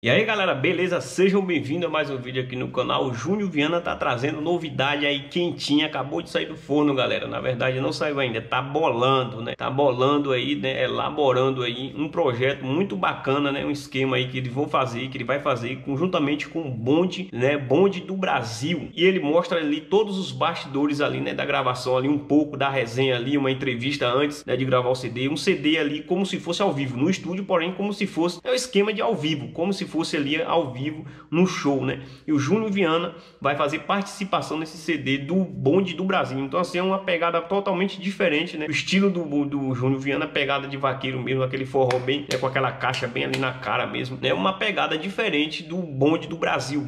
E aí galera, beleza? Sejam bem-vindos a mais um vídeo aqui no canal. O Júnior Viana tá trazendo novidade aí quentinha, acabou de sair do forno, galera. Na verdade não saiu ainda, tá bolando, né? Tá bolando aí, né? Elaborando aí um projeto muito bacana, né? Um esquema aí que ele vai fazer, conjuntamente com o Bonde, né? Bonde do Brasil. E ele mostra ali todos os bastidores ali, né? Da gravação ali, um pouco da resenha ali, uma entrevista antes, né? De gravar o CD, um CD ali como se fosse ao vivo, no estúdio, porém como se fosse um esquema de ao vivo, como se fosse ali ao vivo no show, né? E o Júnior Viana vai fazer participação nesse CD do Bonde do Brasil. Então assim, é uma pegada totalmente diferente, né? O estilo do Júnior Viana, pegada de vaqueiro mesmo, aquele forró bem, né? Com aquela caixa bem ali na cara mesmo, né? Uma pegada diferente do Bonde do Brasil.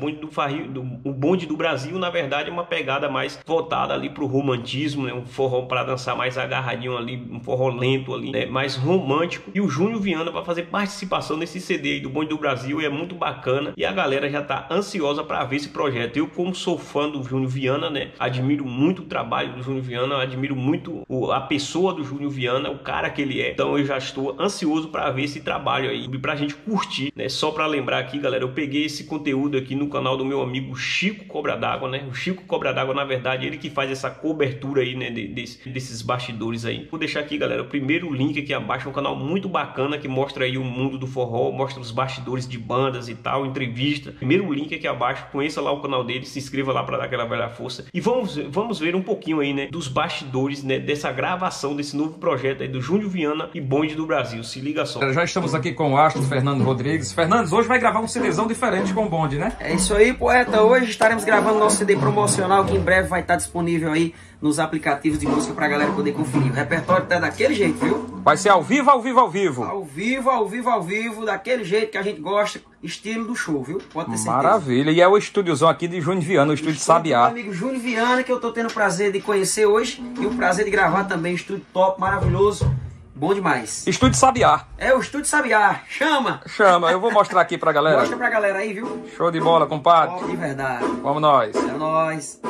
O Bonde do Brasil, na verdade, é uma pegada mais voltada ali pro romantismo, né? Um forró para dançar mais agarradinho ali, um forró lento ali, né? Mais romântico. E o Júnior Viana vai fazer participação nesse CD aí do Bonde do Brasil. É muito bacana e a galera já tá ansiosa para ver esse projeto. Eu, como sou fã do Júnior Viana, né, admiro muito o trabalho do Júnior Viana, admiro muito a pessoa do Júnior Viana, o cara que ele é. Então eu já estou ansioso para ver esse trabalho aí, pra gente curtir, né? Só para lembrar aqui, galera, eu peguei esse conteúdo aqui no canal do meu amigo Chico Cobra D'Água, né? O Chico Cobra D'Água, na verdade, ele que faz essa cobertura aí, né, desses bastidores aí. Vou deixar aqui, galera, o primeiro link aqui abaixo, um canal muito bacana que mostra aí o mundo do forró, mostra os bastidores de bandas e tal, entrevista. Primeiro link aqui abaixo, conheça lá o canal dele, se inscreva lá para dar aquela velha força. E vamos ver um pouquinho aí, né, dos bastidores, né, dessa gravação, desse novo projeto aí do Júnior Viana e Bonde do Brasil. Se liga só. Já estamos aqui com o astro Fernando Rodrigues. Fernandes, hoje vai gravar um CDzão diferente com o Bonde, né? É isso aí, poeta. Hoje estaremos gravando nosso CD promocional, que em breve vai estar disponível aí nos aplicativos de música pra galera poder conferir. O repertório tá daquele jeito, viu? Vai ser ao vivo, ao vivo, ao vivo. Ao vivo, ao vivo, ao vivo, daquele jeito que a gente gosta, estilo do show, viu? Pode ter certeza. Maravilha. E é o estúdiozão aqui de Júnior Viana, o estúdio Sabiá. Meu amigo Júnior Viana, que eu tô tendo o prazer de conhecer hoje e o prazer de gravar também. Estúdio top, maravilhoso. Bom demais. Estúdio Sabiá. É o Estúdio Sabiá. Chama. Chama. Eu vou mostrar aqui pra galera. Mostra pra galera aí, viu? Show de bola, compadre. Ó, de verdade. Vamos nós. É nós.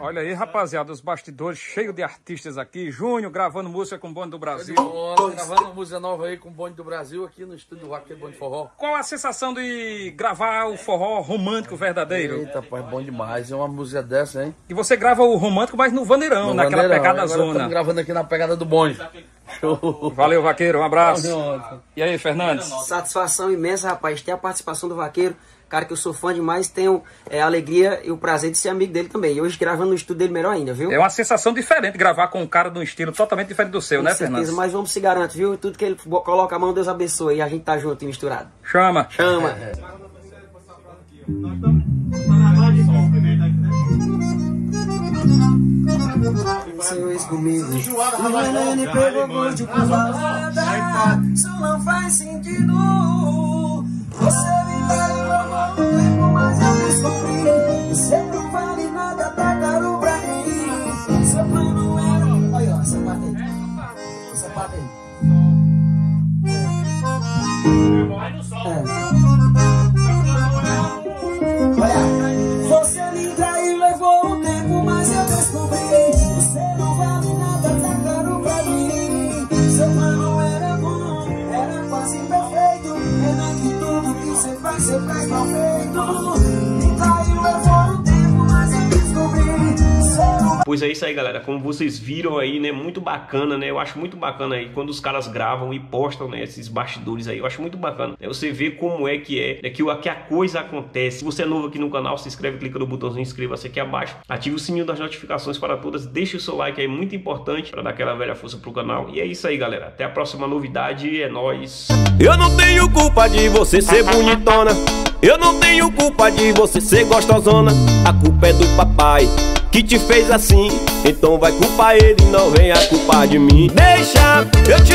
Olha aí, rapaziada, os bastidores cheios de artistas aqui. Júnior gravando música com o Bonde do Brasil. Gravando música nova aí com o Bonde do Brasil aqui no estúdio Vaqueiro Bonde Forró. Qual a sensação de gravar o forró romântico verdadeiro? Eita, pô, é bom demais. É uma música dessa, hein? E você grava o romântico, mas no vaneirão, naquela pegada zona. Estamos gravando aqui na pegada do bonde. Show. Valeu, Vaqueiro. Um abraço. E aí, Fernandes? Satisfação imensa, rapaz. Ter a participação do Vaqueiro. Cara que eu sou fã demais, tenho a alegria e o prazer de ser amigo dele também. E hoje gravando no estúdio dele melhor ainda, viu? É uma sensação diferente gravar com um cara de um estilo totalmente diferente do seu, com né, Fernando? Mas vamos se garantir, viu? Tudo que ele coloca a mão, Deus abençoe. E a gente tá junto e misturado. Chama! Chama! É. Senhores comigo, o Renane pegou gosto de palavra. Isso não faz sentido. Você me dá o tempo, mas eu descobri. Você não vale nada, tá caro pra mim. Seu plano era. Olha, essa parte aí. Essa parte aí. Olha, você me traiu, levou o tempo, mas eu descobri. Você não vale nada, tá caro pra mim. Seu plano era bom, era quase perfeito. Renan, que tudo que você faz, você faz mal feito. Me traiu, eu vou no tempo, mas eu descobri. Pois é isso aí, galera, como vocês viram aí, né, muito bacana, né, eu acho muito bacana aí quando os caras gravam e postam, né, esses bastidores aí, eu acho muito bacana, né, você vê como é, que a coisa acontece. Se você é novo aqui no canal, se inscreve, clica no botãozinho inscreva-se aqui abaixo, ative o sininho das notificações para todas, deixe o seu like aí, muito importante, para dar aquela velha força pro canal, e é isso aí, galera, até a próxima novidade, é nóis! Eu não tenho culpa de você ser bonitona, eu não tenho culpa de você ser gostosona, a culpa é do papai, que te fez assim, então vai culpar ele, não venha culpar de mim. Deixa, eu te